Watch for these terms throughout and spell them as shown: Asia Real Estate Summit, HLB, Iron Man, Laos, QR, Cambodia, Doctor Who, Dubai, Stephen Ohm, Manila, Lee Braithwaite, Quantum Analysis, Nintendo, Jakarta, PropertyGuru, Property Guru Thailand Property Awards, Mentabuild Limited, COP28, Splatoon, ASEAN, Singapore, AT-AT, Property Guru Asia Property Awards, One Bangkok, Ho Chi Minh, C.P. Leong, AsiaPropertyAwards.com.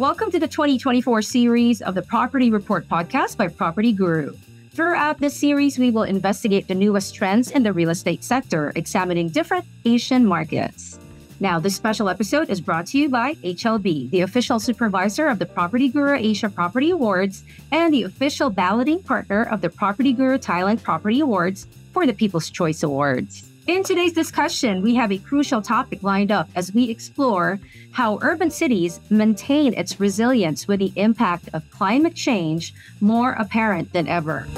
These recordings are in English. Welcome to the 2024 series of the Property Report podcast by Property Guru. Throughout this series, we will investigate the newest trends in the real estate sector, examining different Asian markets. Now, this special episode is brought to you by HLB, the official supervisor of the Property Guru Asia Property Awards and the official balloting partner of the Property Guru Thailand Property Awards for the People's Choice Awards. In today's discussion, we have a crucial topic lined up as we explore how urban cities maintain its resilience with the impact of climate change more apparent than ever.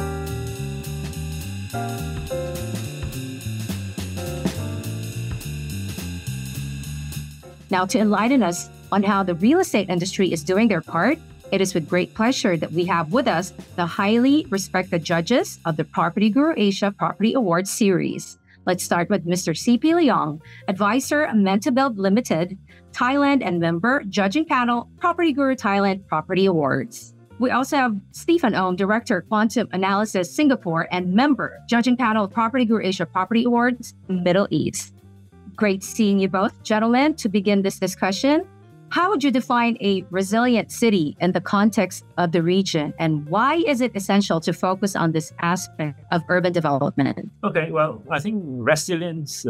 Now, to enlighten us on how the real estate industry is doing their part, it is with great pleasure that we have with us the highly respected judges of the Property Guru Asia Property Awards series. Let's start with Mr. C.P. Leong, Advisor, Mentabuild Limited, Thailand and member, Judging Panel, Property Guru Thailand Property Awards. We also have Stephen Ohm, Director, Quantum Analysis, Singapore, and member, Judging Panel, Property Guru Asia Property Awards, Middle East. Great seeing you both, gentlemen. To begin this discussion, how would you define a resilient city in the context of the region, and why is it essential to focus on this aspect of urban development? Okay, well, I think resilience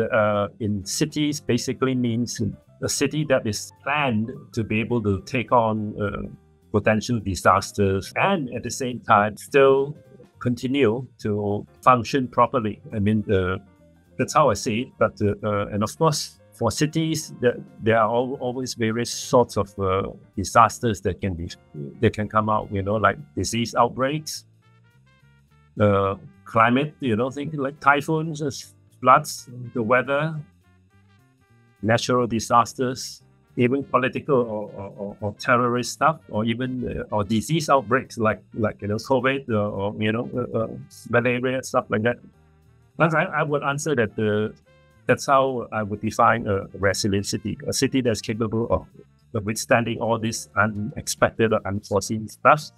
in cities basically means a city that is planned to be able to take on potential disasters and at the same time still continue to function properly. I mean, that's how I see it, but and of course, for cities, there are always various sorts of disasters that can come out, you know, like disease outbreaks, climate, you know, things like typhoons, floods, the weather, natural disasters, even political or terrorist stuff, or even or disease outbreaks like you know, COVID or you know, malaria, stuff like that. But I would answer that that's how I would define a resilient city, a city that's capable of withstanding all this unexpected or unforeseen stuff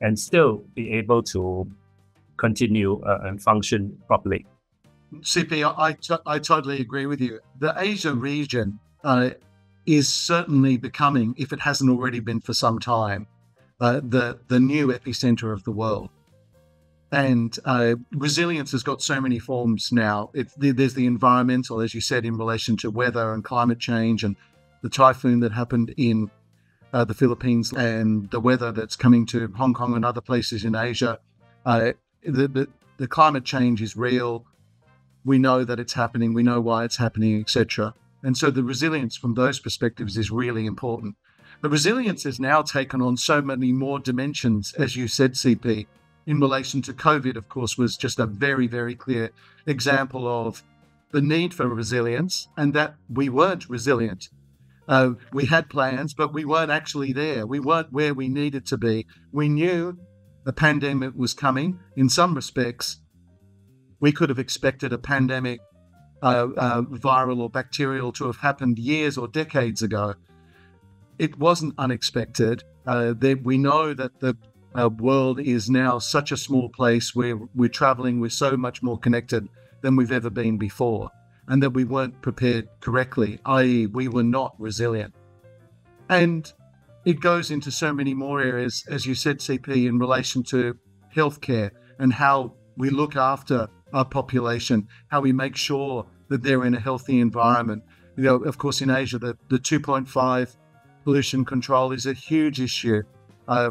and still be able to continue and function properly. C.P., I totally agree with you. The Asia region is certainly becoming, if it hasn't already been for some time, the new epicenter of the world. And resilience has got so many forms now. There's the environmental, as you said, in relation to weather and climate change and the typhoon that happened in the Philippines and the weather that's coming to Hong Kong and other places in Asia. The climate change is real. We know that it's happening. We know why it's happening, etc. And so the resilience from those perspectives is really important. But resilience has now taken on so many more dimensions, as you said, CP. In relation to COVID, of course, was just a very, very clear example of the need for resilience and that we weren't resilient. We had plans, but we weren't actually there. We weren't where we needed to be. We knew the pandemic was coming. In some respects, we could have expected a pandemic, viral or bacterial, to have happened years or decades ago. It wasn't unexpected. We know that the world is now such a small place where we're traveling, we're so much more connected than we've ever been before, and that we weren't prepared correctly, i.e. we were not resilient. And it goes into so many more areas, as you said, CP, in relation to healthcare and how we look after our population, how we make sure that they're in a healthy environment. You know, of course, in Asia, the 2.5 pollution control is a huge issue.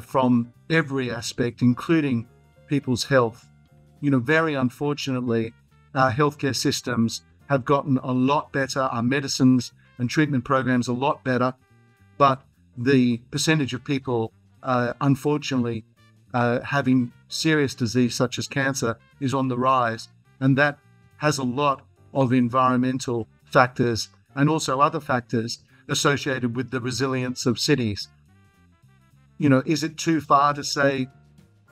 From every aspect, including people's health. You know, very unfortunately, our healthcare systems have gotten a lot better, our medicines and treatment programs a lot better, but the percentage of people, unfortunately, having serious disease such as cancer is on the rise, and that has a lot of environmental factors and also other factors associated with the resilience of cities. You know, is it too far to say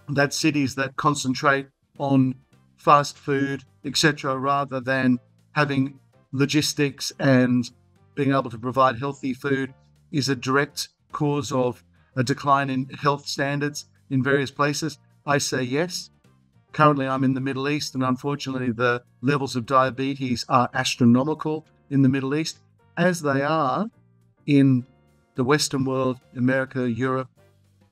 that cities that concentrate on fast food, etc., rather than having logistics and being able to provide healthy food, is a direct cause of a decline in health standards in various places? I say yes. Currently, I'm in the Middle East, and unfortunately, the levels of diabetes are astronomical in the Middle East, as they are in the Western world, America, Europe,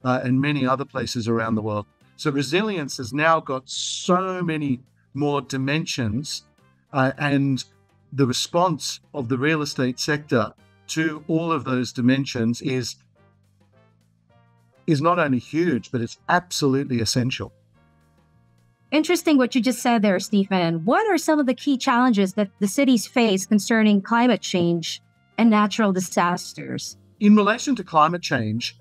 and many other places around the world. So resilience has now got so many more dimensions, and the response of the real estate sector to all of those dimensions is not only huge, but it's absolutely essential. Interesting what you just said there, Stephen. What are some of the key challenges that the cities face concerning climate change and natural disasters? In relation to climate change,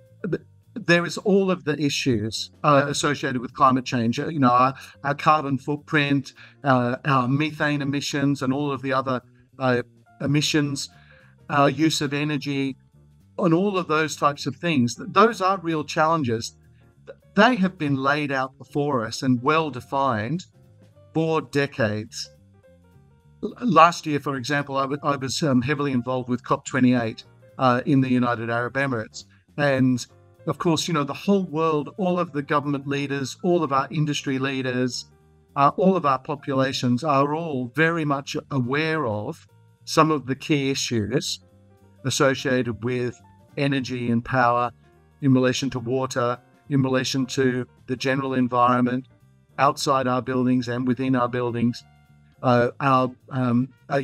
there is all of the issues associated with climate change. You know, our carbon footprint, our methane emissions, and all of the other emissions, our use of energy, and all of those types of things. Those are real challenges. They have been laid out before us and well-defined for decades. Last year, for example, I was heavily involved with COP28 in the United Arab Emirates. And of course, you know, the whole world, all of the government leaders, all of our industry leaders, all of our populations are all very much aware of some of the key issues associated with energy and power, in relation to water, in relation to the general environment outside our buildings and within our buildings, our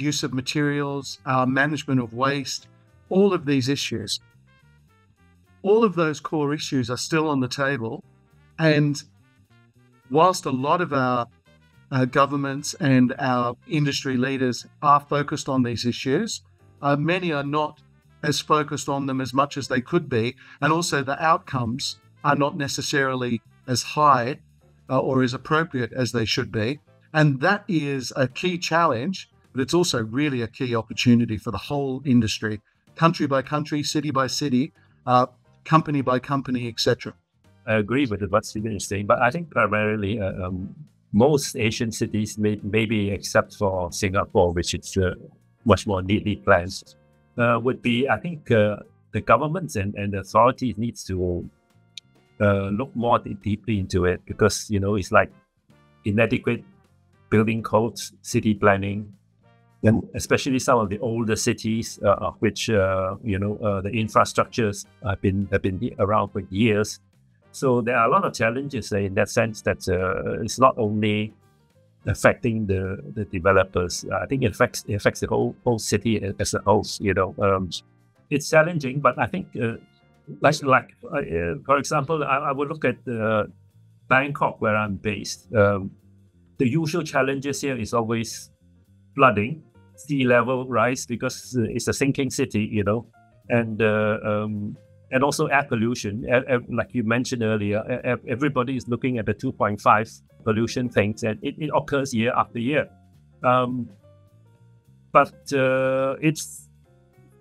use of materials, our management of waste, all of these issues. All of those core issues are still on the table. And whilst a lot of our governments and our industry leaders are focused on these issues, many are not as focused on them as much as they could be. And also the outcomes are not necessarily as high or as appropriate as they should be. And that is a key challenge, but it's also really a key opportunity for the whole industry, country by country, city by city, company by company, etc. I agree with what Stephen is saying, but I think primarily most Asian cities, maybe except for Singapore, which is much more neatly planned, would be, I think the governments and the authorities needs to look more deeply into it, because, you know, it's like inadequate building codes, city planning, and especially some of the older cities, which, you know, the infrastructures have been around for years. So there are a lot of challenges in that sense that it's not only affecting the developers. I think it affects the whole city as a whole, you know. It's challenging, but I think, for example, I would look at Bangkok, where I'm based. The usual challenges here is always flooding, sea level rise, because it's a sinking city, you know, and also air pollution. Like you mentioned earlier, everybody is looking at the 2.5 pollution things, and it occurs year after year. But it's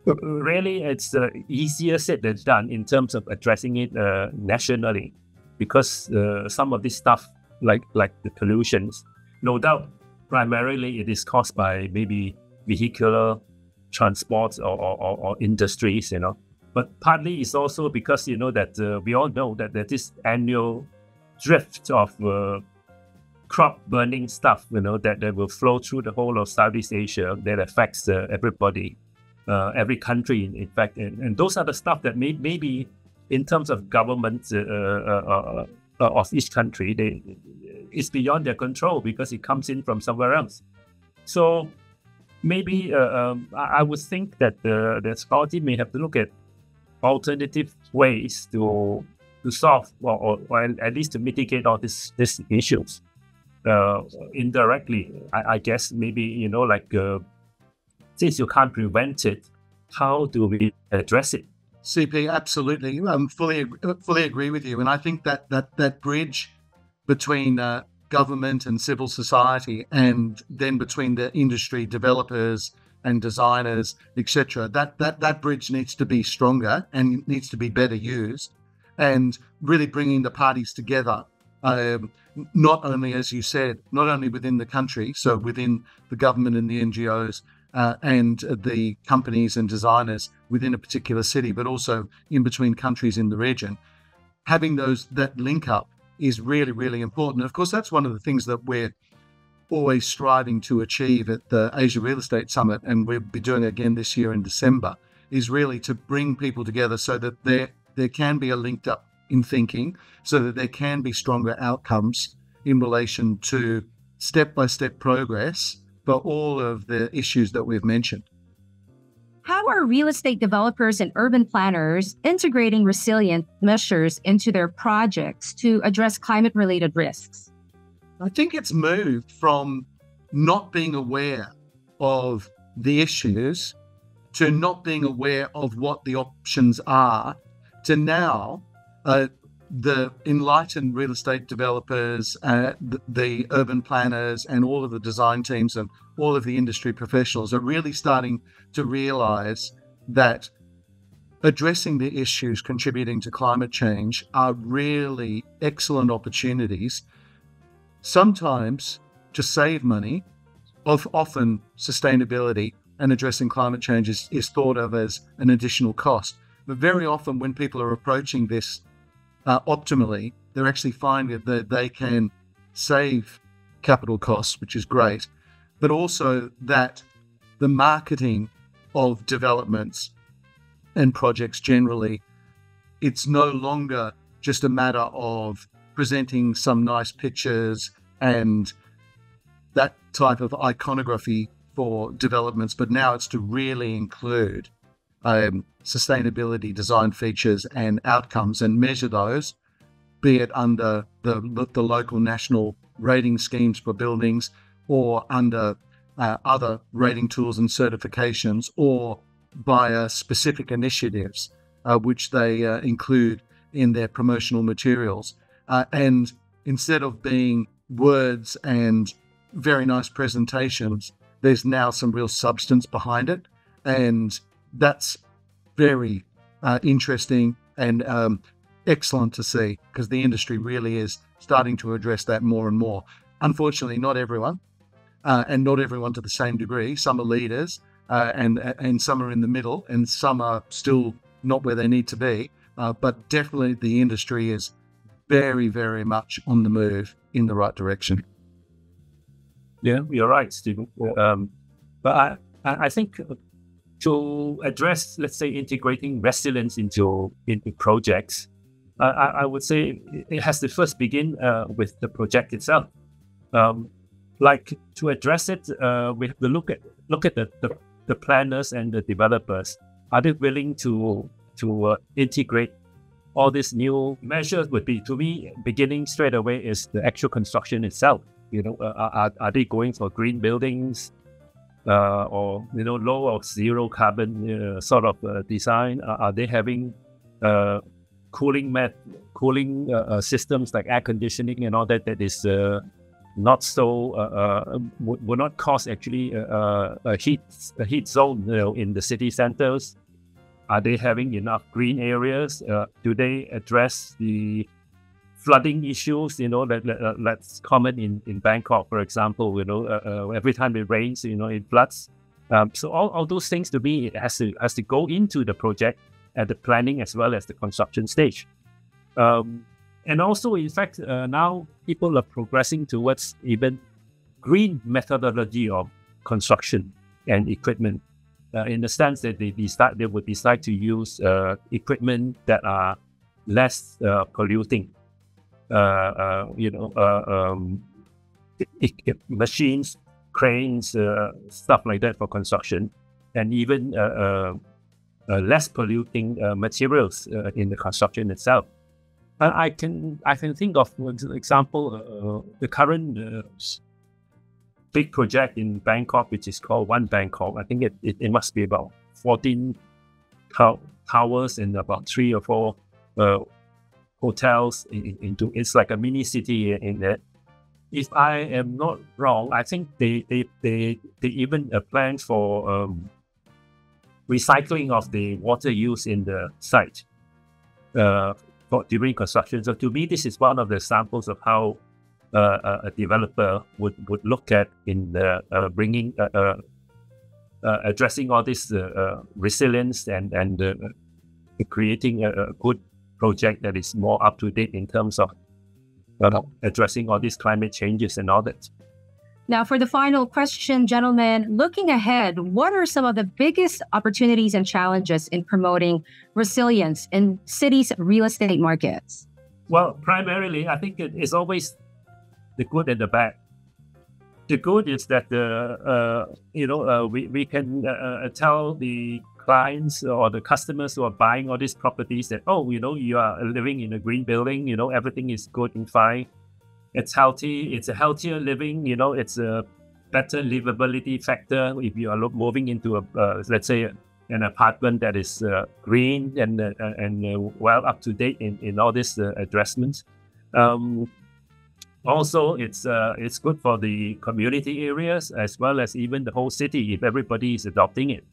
really, it's easier said than done in terms of addressing it nationally, because some of this stuff, like the pollutions, no doubt, primarily it is caused by maybe vehicular transports or industries, you know. But partly it's also because, you know, that we all know that this annual drift of crop burning stuff, you know, that will flow through the whole of Southeast Asia, that affects everybody. Every country, in fact, and those are the stuff that maybe in terms of government of each country, it's beyond their control because it comes in from somewhere else. So maybe I would think that the authority may have to look at alternative ways to solve or at least to mitigate all these issues indirectly. I guess maybe, you know, like. Since you can't prevent it, how do we address it? CP, absolutely. I fully agree with you. And I think that bridge between government and civil society, and then between the industry developers and designers, etc., that bridge needs to be stronger and needs to be better used, and really bringing the parties together, not only, as you said, not only within the country, so within the government and the NGOs, and the companies and designers within a particular city, but also in between countries in the region. Having that link up is really, really important. Of course, that's one of the things that we're always striving to achieve at the Asia Real Estate Summit, and we'll be doing again this year in December, is really to bring people together so that there can be a linked up in thinking, so that there can be stronger outcomes in relation to step-by-step progress for all of the issues that we've mentioned. How are real estate developers and urban planners integrating resilient measures into their projects to address climate-related risks? I think it's moved from not being aware of the issues to not being aware of what the options are to now the enlightened real estate developers, the urban planners and all of the design teams and all of the industry professionals are really starting to realize that addressing the issues contributing to climate change are really excellent opportunities, sometimes to save money. Often sustainability and addressing climate change is thought of as an additional cost. But very often when people are approaching this optimally, they're actually finding that they can save capital costs, which is great, but also that the marketing of developments and projects generally, it's no longer just a matter of presenting some nice pictures and that type of iconography for developments, but now it's to really include sustainability design features and outcomes and measure those, be it under the local national rating schemes for buildings or under other rating tools and certifications or via specific initiatives, which they include in their promotional materials. And instead of being words and very nice presentations, there's now some real substance behind it. And that's very interesting and excellent to see, because the industry really is starting to address that more and more. Unfortunately, not everyone, and not everyone to the same degree. Some are leaders and some are in the middle, and some are still not where they need to be. But definitely the industry is very, very much on the move in the right direction. Yeah, you're right, Stephen. Yeah. But I think to address, let's say, integrating resilience into projects, I would say it has to first begin with the project itself. Like to address it, we have to look at the planners and the developers. Are they willing to integrate all these new measures? Would be, to me, beginning straight away is the actual construction itself. You know, are they going for green buildings, or, you know, low or zero carbon sort of design? Are they having cooling systems like air conditioning and all that is not so will not cause actually a heat zone, you know, in the city centers? Are they having enough green areas? Do they address the flooding issues, you know, that's common in Bangkok, for example? You know, every time it rains, you know, it floods. So all those things, to me, it has to go into the project at the planning as well as the construction stage. And also, in fact, now people are progressing towards even green methodology of construction and equipment, in the sense that they would decide to use equipment that are less polluting. Machines, cranes, stuff like that for construction, and even less polluting materials in the construction itself. And I can think of, for example, the current big project in Bangkok, which is called One Bangkok. I think it must be about 14 towers and about 3 or 4. Hotels into, it's like a mini city in that. If I am not wrong, I think they even plan for recycling of the water used in the site during construction. So to me, this is one of the examples of how a developer would look at in the, bringing addressing all this resilience and creating a good project that is more up to date in terms of addressing all these climate changes and all that. Now, for the final question, gentlemen, looking ahead, what are some of the biggest opportunities and challenges in promoting resilience in cities' real estate markets? Well, primarily, I think it's always the good and the bad. The good is that we can tell the clients or the customers who are buying all these properties that, oh, you are living in a green building, everything is good and fine. It's healthy. It's a healthier living. It's a better livability factor if you are moving into a let's say an apartment that is green and well up to date in all these addressments. Also, it's good for the community areas as well as even the whole city if everybody is adopting it.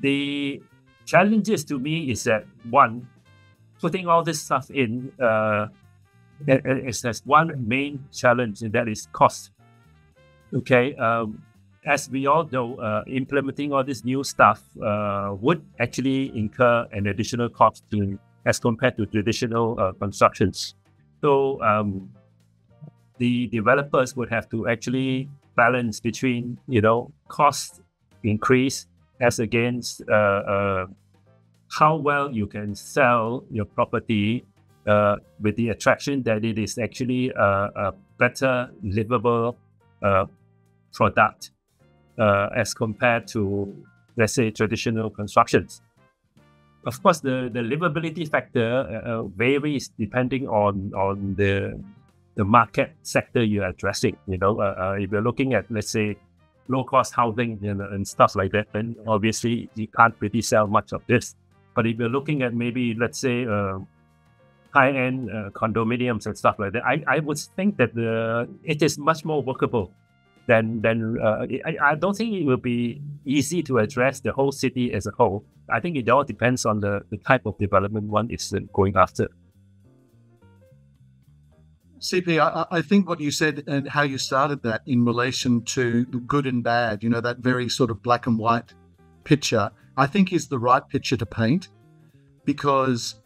The challenges to me is that one, putting all this stuff in. It has one main challenge, and that is cost. Okay, as we all know, implementing all this new stuff would actually incur an additional cost as compared to traditional constructions. So the developers would have to actually balance between cost increase as against how well you can sell your property. With the attraction that it is actually a better livable product as compared to, let's say, traditional constructions. Of course, the livability factor varies depending on the market sector you're addressing. If you're looking at, let's say, low-cost housing and stuff like that, then obviously you can't really sell much of this. But if you're looking at maybe, let's say, high-end condominiums and stuff like that, I would think that it is much more workable than I don't think it will be easy to address the whole city as a whole. I think it all depends on the type of development one is going after. C.P., I think what you said and how you started that in relation to good and bad, that very sort of black and white picture, I think is the right picture to paint, because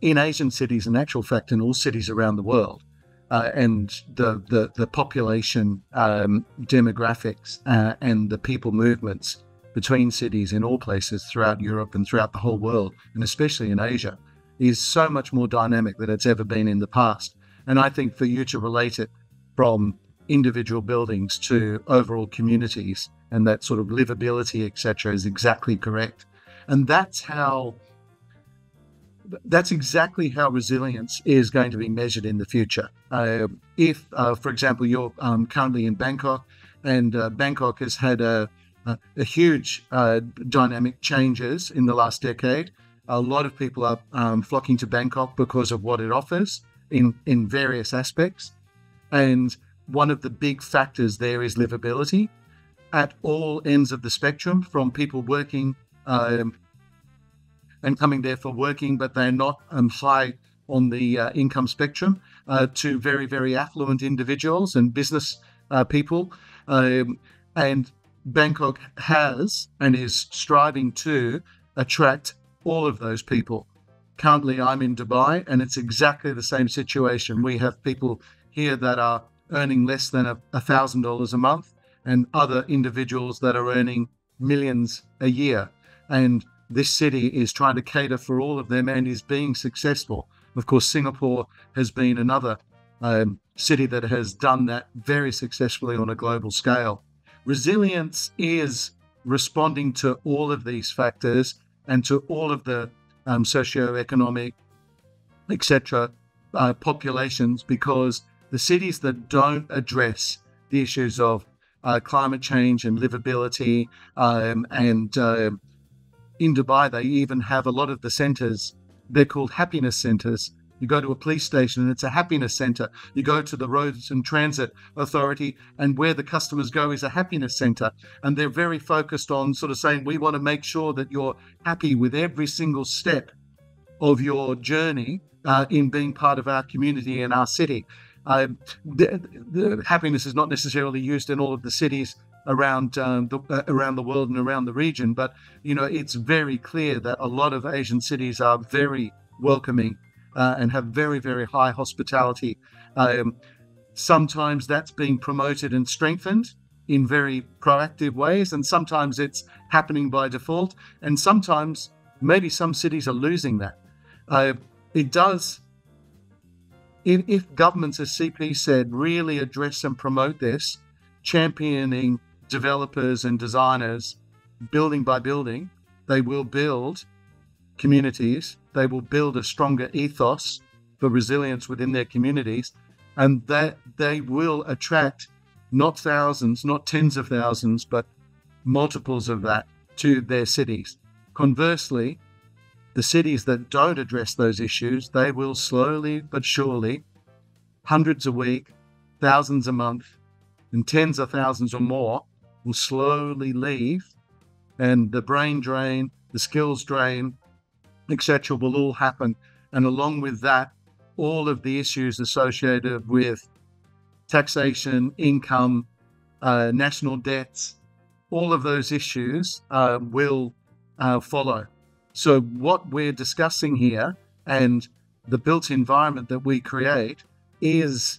in Asian cities, in actual fact, in all cities around the world, and the population demographics and the people movements between cities in all places throughout Europe and throughout the whole world, and especially in Asia, is so much more dynamic than it's ever been in the past. And I think for you to relate it from individual buildings to overall communities and that sort of livability, etc., is exactly correct. And that's exactly how resilience is going to be measured in the future. If, for example, you're currently in Bangkok, and Bangkok has had a huge dynamic changes in the last decade. A lot of people are flocking to Bangkok because of what it offers in various aspects. And one of the big factors there is livability at all ends of the spectrum, from people working and coming there for working, but they're not high on the income spectrum, to very, very affluent individuals and business people. And Bangkok has and is striving to attract all of those people. Currently, I'm in Dubai, and it's exactly the same situation. We have people here that are earning less than $1,000 a month, and other individuals that are earning millions a year. And this city is trying to cater for all of them and is being successful. Of course, Singapore has been another city that has done that very successfully on a global scale. Resilience is responding to all of these factors and to all of the socioeconomic, etc., populations, because the cities that don't address the issues of climate change and livability in Dubai, they even have a lot of the centers. They're called happiness centers. You go to a police station and it's a happiness center. You go to the Roads and Transit Authority, and where the customers go is a happiness center. And they're very focused on sort of saying, we want to make sure that you're happy with every single step of your journey in being part of our community and our city. The happiness is not necessarily used in all of the cities around the world and around the region, but it's very clear that a lot of Asian cities are very welcoming and have very, very high hospitality Sometimes that's being promoted and strengthened in very proactive ways, and sometimes it's happening by default, and sometimes maybe some cities are losing that. If governments, as CP said, really address and promote this, championing developers and designers, building by building, they will build communities, they will build a stronger ethos for resilience within their communities, and that they will attract not thousands, not tens of thousands, but multiples of that to their cities. Conversely, the cities that don't address those issues, they will slowly but surely, hundreds a week, thousands a month, and tens of thousands or more will slowly leave, and the brain drain, the skills drain, etc., will all happen. And along with that, all of the issues associated with taxation, income, national debts, all of those issues will follow. So what we're discussing here and the built environment that we create is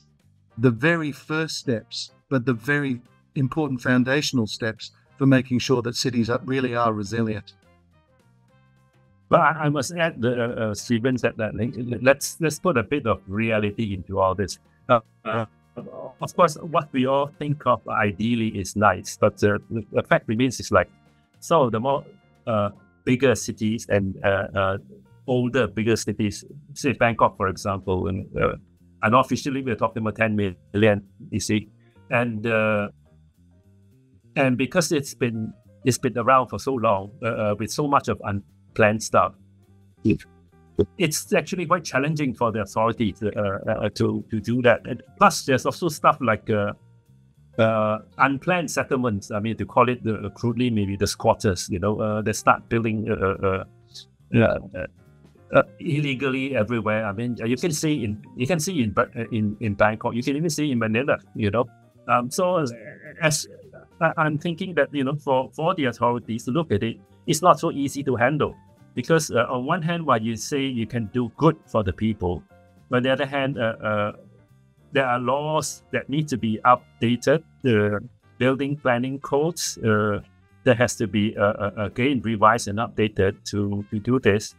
the very first steps, but the very important foundational steps for making sure that cities really are resilient. But I must add, Stephen said that let's put a bit of reality into all this. Of course, what we all think of ideally is nice, but the fact remains is like, so the more bigger cities and older, bigger cities, say Bangkok, for example, and unofficially we're talking about 10 million, you see, and because it's been around for so long with so much of unplanned stuff, it's actually quite challenging for the authorities to do that. And plus, there's also stuff like unplanned settlements. I mean, to call it crudely, maybe the squatters, you know, they start building illegally everywhere. I mean, you can see in Bangkok, you can even see in Manila, you know. So as I'm thinking that, you know, for the authorities to look at it, it's not so easy to handle, because on one hand, while you say you can do good for the people, but on the other hand, there are laws that need to be updated, the building planning codes that has to be again revised and updated to do this.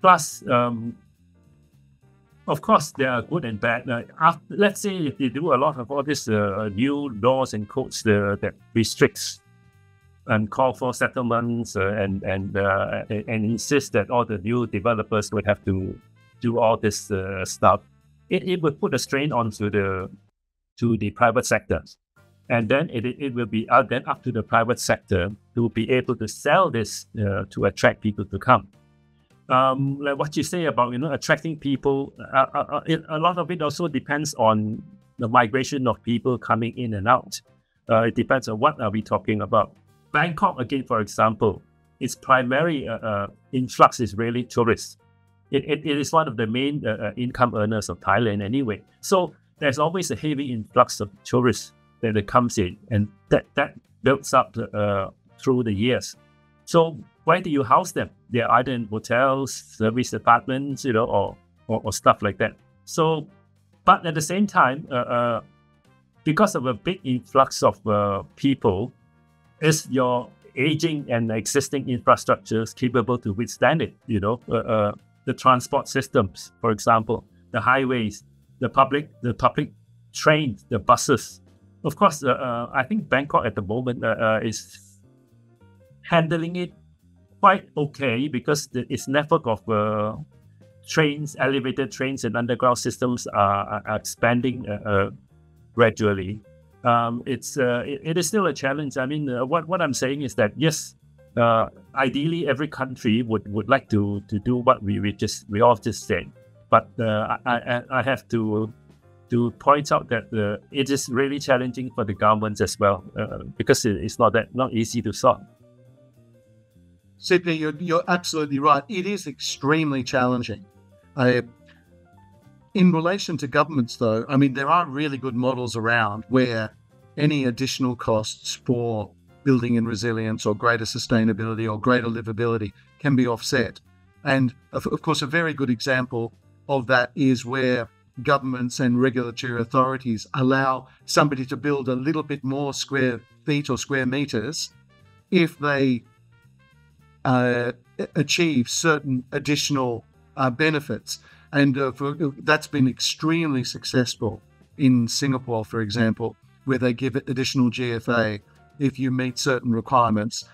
Plus, of course, there are good and bad. After, let's say if you do a lot of all these new laws and codes that restricts and call for settlements and insist that all the new developers would have to do all this stuff, It would put a strain onto the private sector, and then it will be then up to the private sector to be able to sell this to attract people to come. Like what you say about, you know, attracting people, a lot of it also depends on the migration of people coming in and out. It depends on what are we talking about. Bangkok, again, for example, its primary influx is really tourists. It is one of the main income earners of Thailand anyway. So there's always a heavy influx of tourists that comes in, and that builds up through the years. So where do you house them? They're either in hotels, service apartments, you know, or stuff like that. So, but at the same time, because of a big influx of people, is your aging and existing infrastructures capable to withstand it, you know? The transport systems, for example, the highways, the public trains, the buses. Of course, I think Bangkok at the moment is handling it quite okay, because its network of trains, elevated trains, and underground systems are expanding gradually. It is still a challenge. I mean, what I'm saying is that yes. Ideally, every country would like to do what we all just said, but I have to point out that it is really challenging for the governments as well, because it's not easy to solve. Sydney, you're absolutely right. It is extremely challenging. In relation to governments, though, I mean, there are really good models around where any additional costs for building in resilience or greater sustainability or greater livability can be offset. And of course, a very good example of that is where governments and regulatory authorities allow somebody to build a little bit more square feet or square meters if they achieve certain additional benefits. And that's been extremely successful in Singapore, for example, where they give it additional GFA if you meet certain requirements,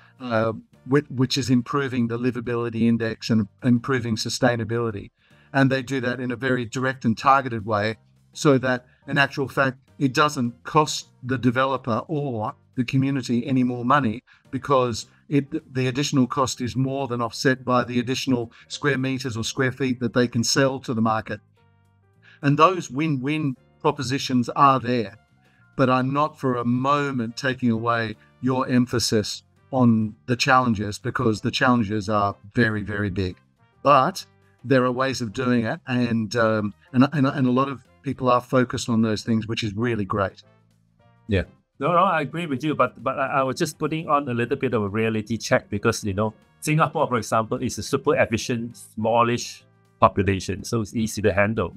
which is improving the livability index and improving sustainability. And they do that in a very direct and targeted way so that, in actual fact, it doesn't cost the developer or the community any more money, because the additional cost is more than offset by the additional square meters or square feet that they can sell to the market. And those win-win propositions are there, but I'm not for a moment taking away your emphasis on the challenges, because the challenges are very, very big. But there are ways of doing it, and a lot of people are focused on those things, which is really great. Yeah. No, I agree with you, but I was just putting on a little bit of a reality check, because, you know, Singapore, for example, is a super efficient, smallish population, so it's easy to handle.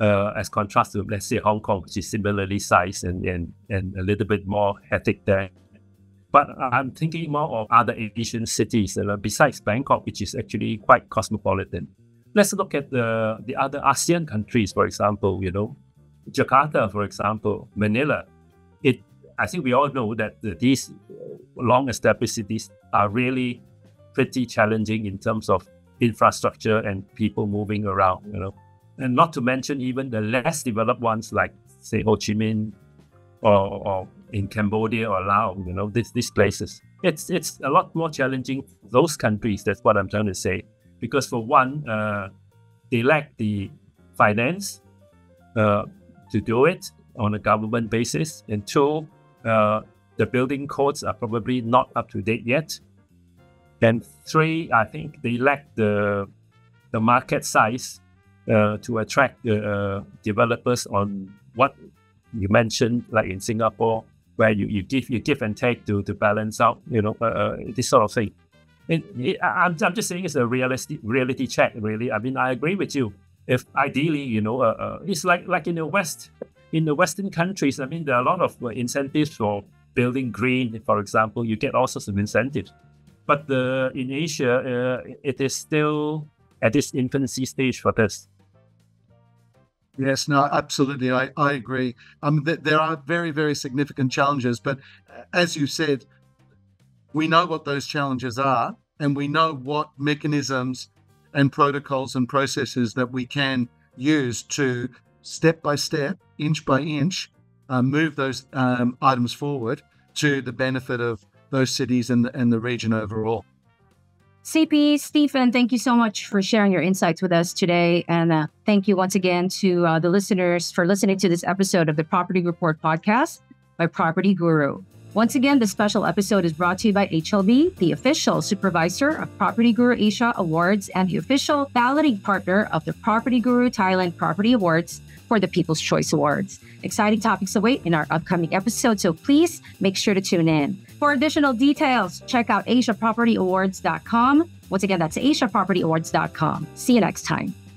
As contrast to, let's say, Hong Kong, which is similarly sized and a little bit more hectic there. But I'm thinking more of other Asian cities besides Bangkok, which is actually quite cosmopolitan. Let's look at the other ASEAN countries, for example, you know, Jakarta, for example, Manila. I think we all know that these long-established cities are really pretty challenging in terms of infrastructure and people moving around, you know. And not to mention even the less developed ones like, say, Ho Chi Minh or in Cambodia or Laos, you know, these places. It's a lot more challenging for those countries, that's what I'm trying to say. Because for one, they lack the finance to do it on a government basis. And two, the building codes are probably not up to date yet. And three, I think they lack the market size to attract the developers on what you mentioned, like in Singapore, where you give and take to balance out, you know, this sort of thing. I'm just saying it's a reality check, really. I mean, I agree with you. If ideally, you know, it's like in the West. In the Western countries, I mean, there are a lot of incentives for building green, for example. You get all sorts of incentives. But in Asia, it is still at this infancy stage for this. Yes, no, absolutely. I agree. There are very, very significant challenges. But as you said, we know what those challenges are, and we know what mechanisms and protocols and processes that we can use to step by step, inch by inch, move those items forward to the benefit of those cities and the region overall. CP, Stephen, thank you so much for sharing your insights with us today. And thank you once again to the listeners for listening to this episode of the Property Report podcast by Property Guru. Once again, this special episode is brought to you by HLB, the official supervisor of Property Guru Asia Awards and the official balloting partner of the Property Guru Thailand Property Awards for the People's Choice Awards. Exciting topics await in our upcoming episode, so please make sure to tune in. For additional details, check out AsiaPropertyAwards.com. Once again, that's AsiaPropertyAwards.com. See you next time.